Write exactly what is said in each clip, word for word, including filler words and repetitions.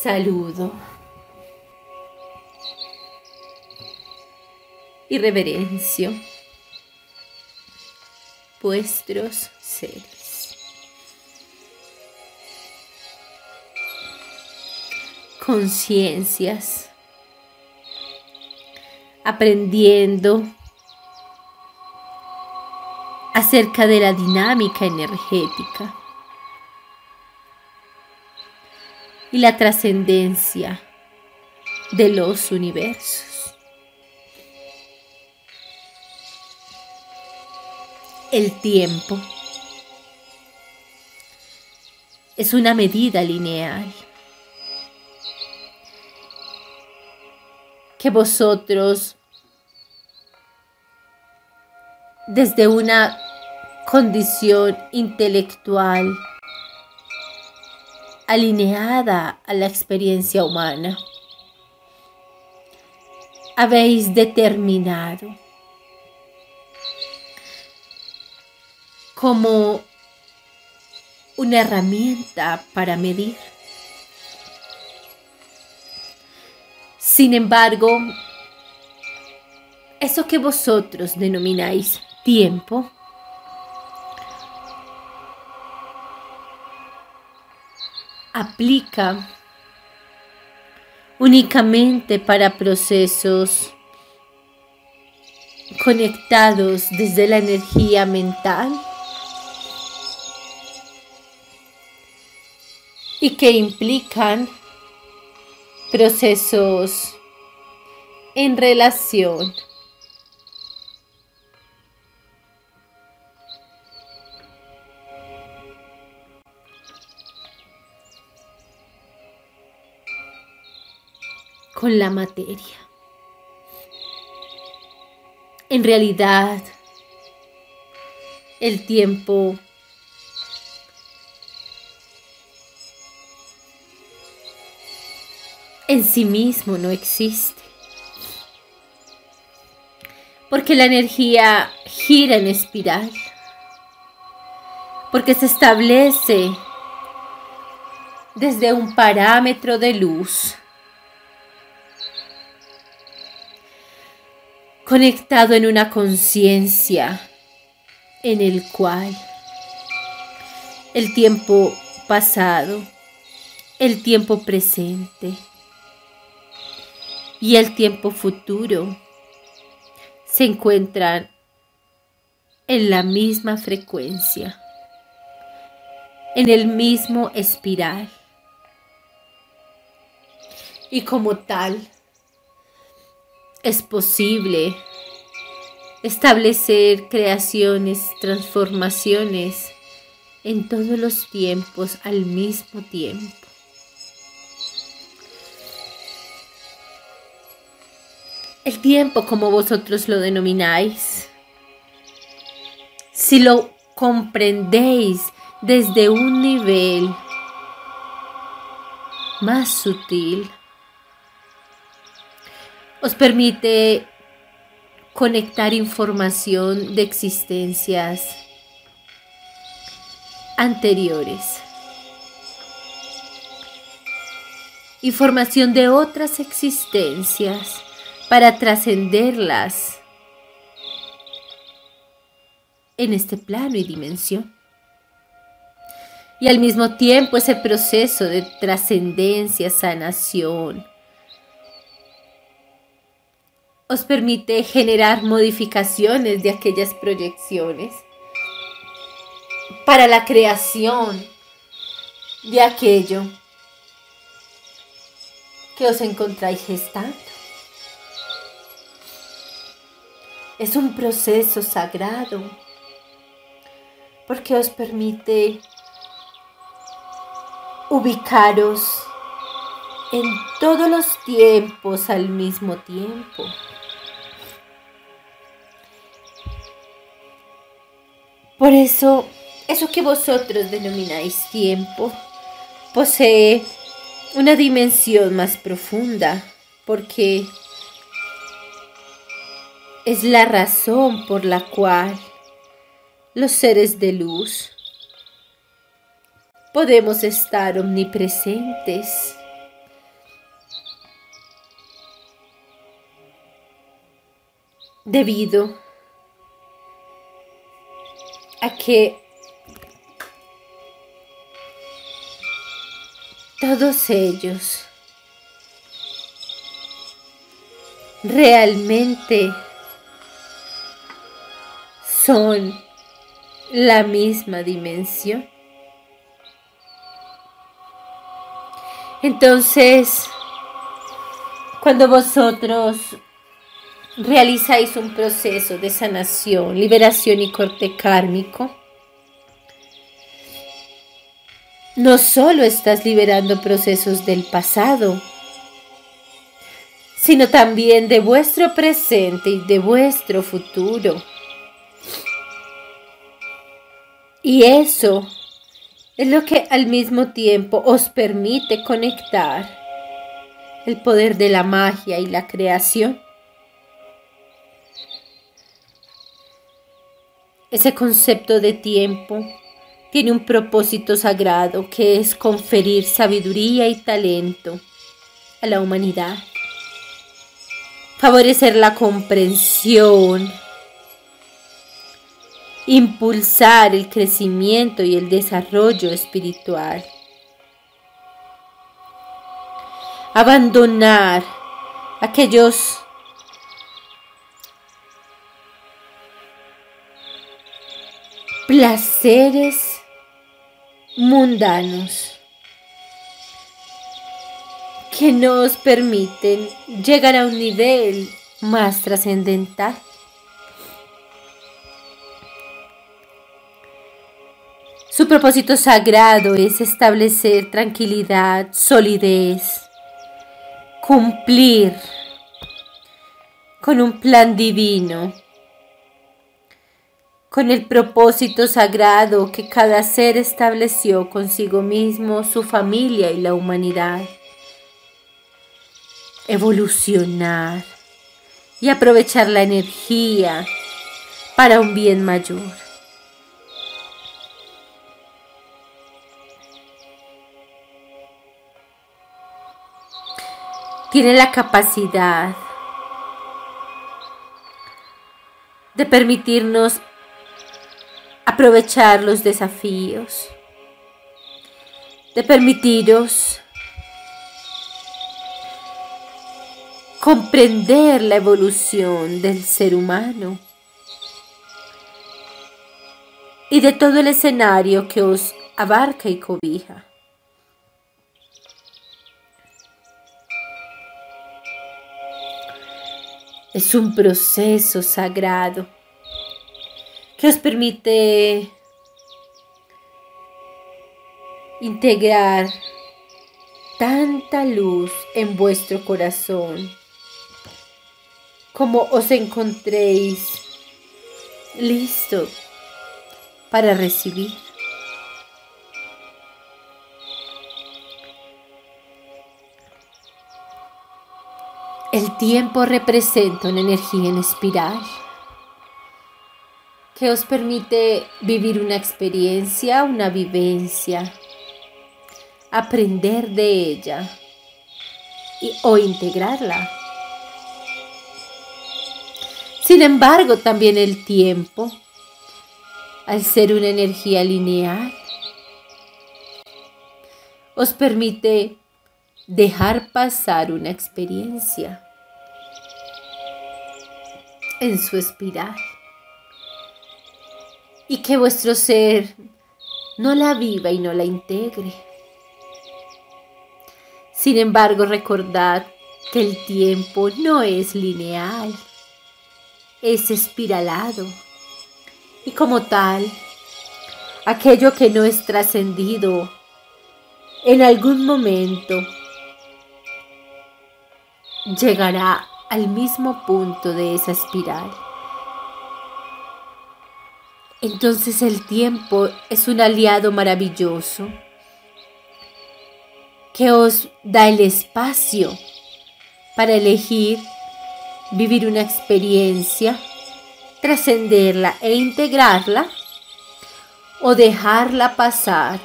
saludo y reverencio vuestros seres. Conciencias, aprendiendo acerca de la dinámica energética y la trascendencia de los universos. El tiempo es una medida lineal que vosotros, desde una condición intelectual alineada a la experiencia humana, habéis determinado como una herramienta para medir. Sin embargo, eso que vosotros denomináis tiempo aplica únicamente para procesos conectados desde la energía mental y que implican procesos en relación con la materia. En realidad, el tiempo en sí mismo no existe, porque la energía gira en espiral, porque se establece desde un parámetro de luz conectado en una conciencia en el cual el tiempo pasado, el tiempo presente y el tiempo futuro se encuentran en la misma frecuencia, en el mismo espiral, y como tal, es posible establecer creaciones, transformaciones en todos los tiempos al mismo tiempo. El tiempo, como vosotros lo denomináis, si lo comprendéis desde un nivel más sutil, os permite conectar información de existencias anteriores, información de otras existencias para trascenderlas en este plano y dimensión. Y al mismo tiempo ese proceso de trascendencia, sanación, os permite generar modificaciones de aquellas proyecciones para la creación de aquello que os encontráis gestando. Es un proceso sagrado porque os permite ubicaros en todos los tiempos al mismo tiempo. Por eso, eso que vosotros denomináis tiempo posee una dimensión más profunda, porque es la razón por la cual los seres de luz podemos estar omnipresentes debido a que todos ellos realmente son la misma dimensión. Entonces, cuando vosotros realizáis un proceso de sanación, liberación y corte kármico, no solo estás liberando procesos del pasado, sino también de vuestro presente y de vuestro futuro. Y eso es lo que al mismo tiempo os permite conectar el poder de la magia y la creación. Ese concepto de tiempo tiene un propósito sagrado que es conferir sabiduría y talento a la humanidad, favorecer la comprensión, impulsar el crecimiento y el desarrollo espiritual, abandonar aquellos placeres mundanos que nos permiten llegar a un nivel más trascendental. Su propósito sagrado es establecer tranquilidad, solidez, cumplir con un plan divino, con el propósito sagrado que cada ser estableció consigo mismo, su familia y la humanidad. Evolucionar y aprovechar la energía para un bien mayor. Tiene la capacidad de permitirnos aprovechar los desafíos, de permitiros comprender la evolución del ser humano y de todo el escenario que os abarca y cobija. Es un proceso sagrado que os permite integrar tanta luz en vuestro corazón como os encontréis listo para recibir. El tiempo representa una energía en espiral que os permite vivir una experiencia, una vivencia, aprender de ella y, o integrarla. Sin embargo, también el tiempo, al ser una energía lineal, os permite dejar pasar una experiencia en su espiral y que vuestro ser no la viva y no la integre. Sin embargo, recordad que el tiempo no es lineal, es espiralado. Y como tal, aquello que no es trascendido en algún momento llegará al mismo punto de esa espiral. Entonces el tiempo es un aliado maravilloso que os da el espacio para elegir vivir una experiencia, trascenderla e integrarla, o dejarla pasar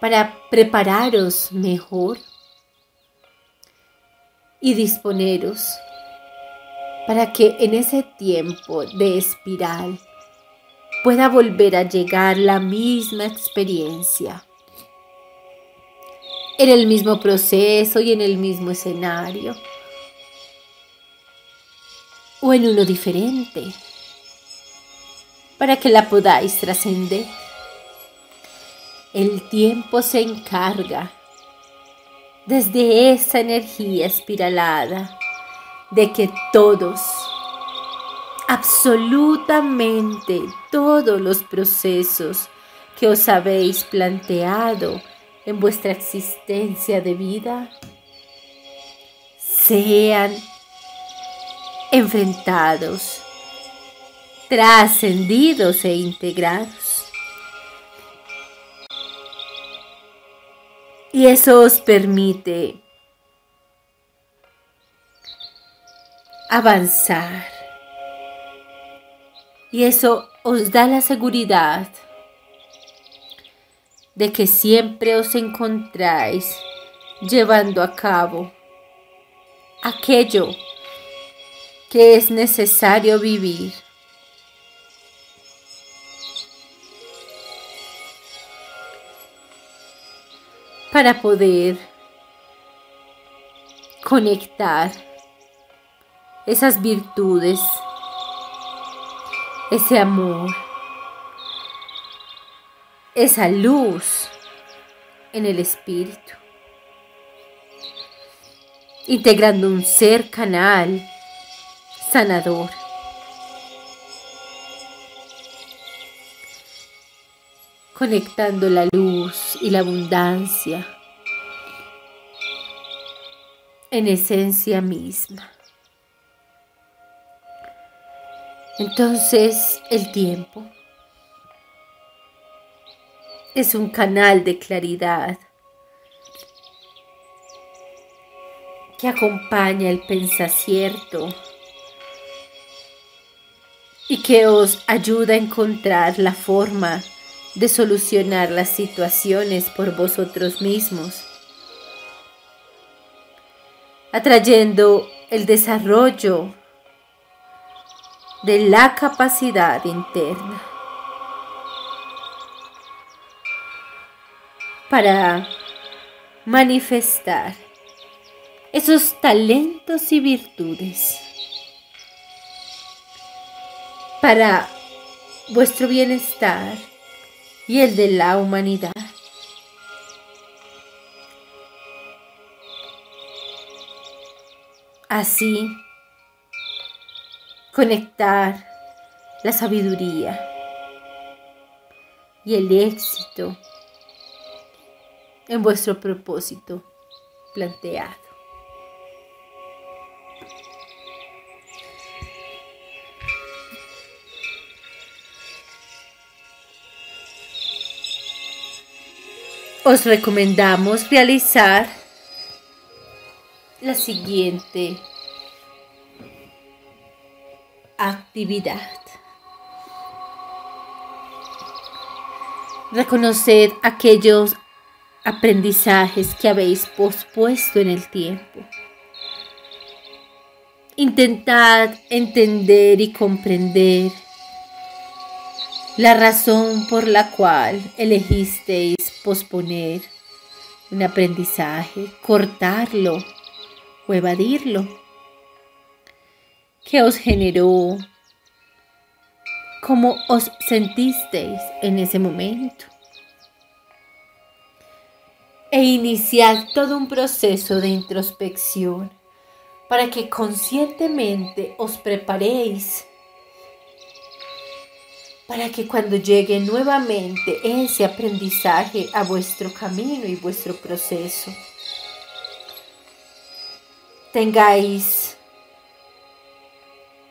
para prepararos mejor y disponeros para que en ese tiempo de espiral pueda volver a llegar la misma experiencia, en el mismo proceso y en el mismo escenario, o en uno diferente, para que la podáis trascender. El tiempo se encarga, desde esa energía espiralada, de que todos, absolutamente todos los procesos que os habéis planteado en vuestra existencia de vida, sean enfrentados, trascendidos e integrados. Y eso os permite avanzar. Y eso os da la seguridad de que siempre os encontráis llevando a cabo aquello que es necesario vivir. Para poder conectar esas virtudes, ese amor, esa luz en el espíritu, integrando un ser canal sanador. Conectando la luz y la abundancia en esencia misma. Entonces el tiempo es un canal de claridad que acompaña el pensacierto y que os ayuda a encontrar la forma de solucionar las situaciones por vosotros mismos, atrayendo el desarrollo de la capacidad interna para manifestar esos talentos y virtudes para vuestro bienestar y el de la humanidad. Así, conectar la sabiduría y el éxito en vuestro propósito planteado. Os recomendamos realizar la siguiente actividad. Reconocer aquellos aprendizajes que habéis pospuesto en el tiempo. Intentad entender y comprender la razón por la cual elegisteis posponer un aprendizaje, cortarlo o evadirlo, que os generó, cómo os sentisteis en ese momento, e iniciar todo un proceso de introspección para que conscientemente os preparéis para que cuando llegue nuevamente ese aprendizaje a vuestro camino y vuestro proceso, tengáis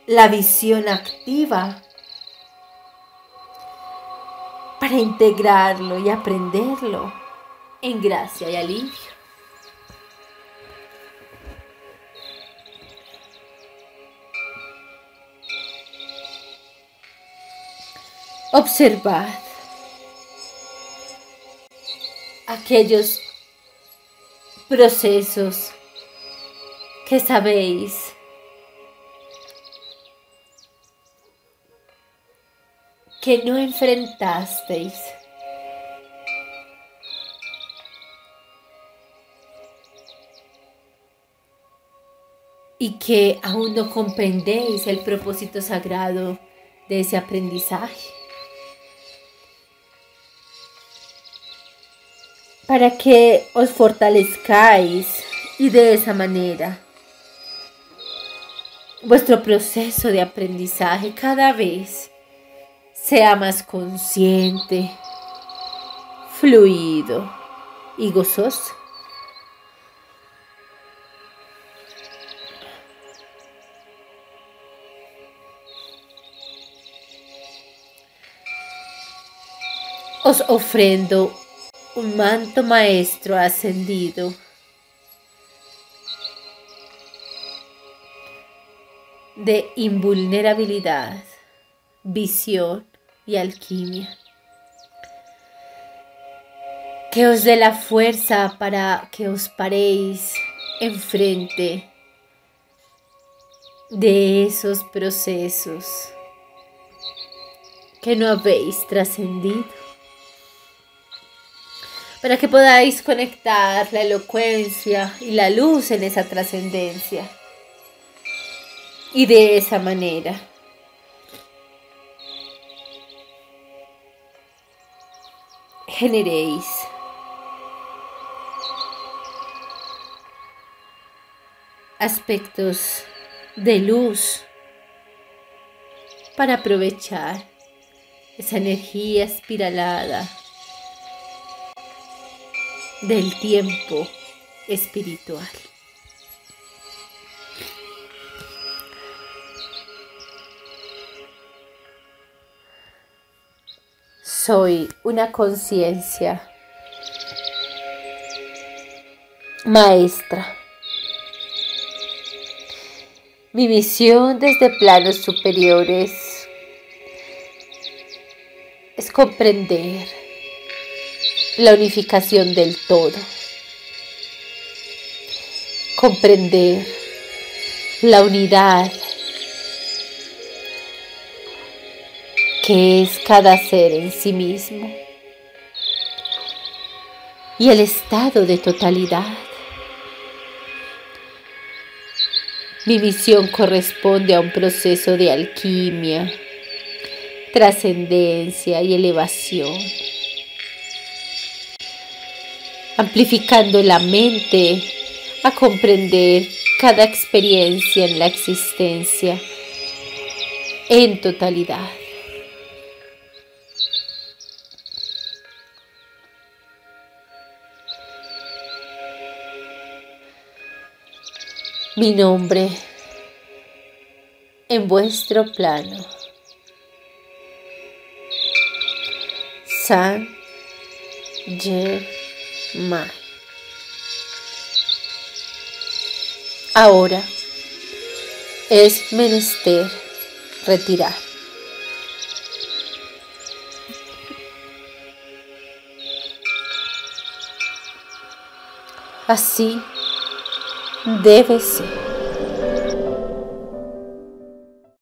la visión activa para integrarlo y aprenderlo en gracia y alivio. Observad aquellos procesos que sabéis que no enfrentasteis. Y que aún no comprendéis el propósito sagrado de ese aprendizaje. Para que os fortalezcáis y de esa manera vuestro proceso de aprendizaje cada vez sea más consciente, fluido y gozoso. Os ofrendo un manto maestro ascendido de invulnerabilidad, visión y alquimia, que os dé la fuerza para que os paréis enfrente de esos procesos que no habéis trascendido, para que podáis conectar la elocuencia y la luz en esa trascendencia. Y de esa manera generéis aspectos de luz para aprovechar esa energía espiralada del tiempo espiritual. Soy una conciencia maestra. Mi misión desde planos superiores es comprender la unificación del todo, comprender la unidad que es cada ser en sí mismo y el estado de totalidad. Mi misión corresponde a un proceso de alquimia, trascendencia y elevación, amplificando la mente a comprender cada experiencia en la existencia en totalidad. Mi nombre en vuestro plano, San Germain. Ahora es menester retirar. Así debe ser.